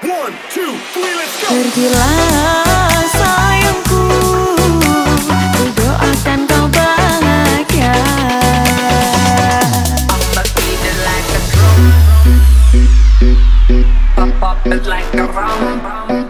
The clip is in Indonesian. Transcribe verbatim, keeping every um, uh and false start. One, two, three, let's go. Pergilah sayangku, ku doakan kau bahagia. I'ma beat it like a drum, pop pop it like a rum.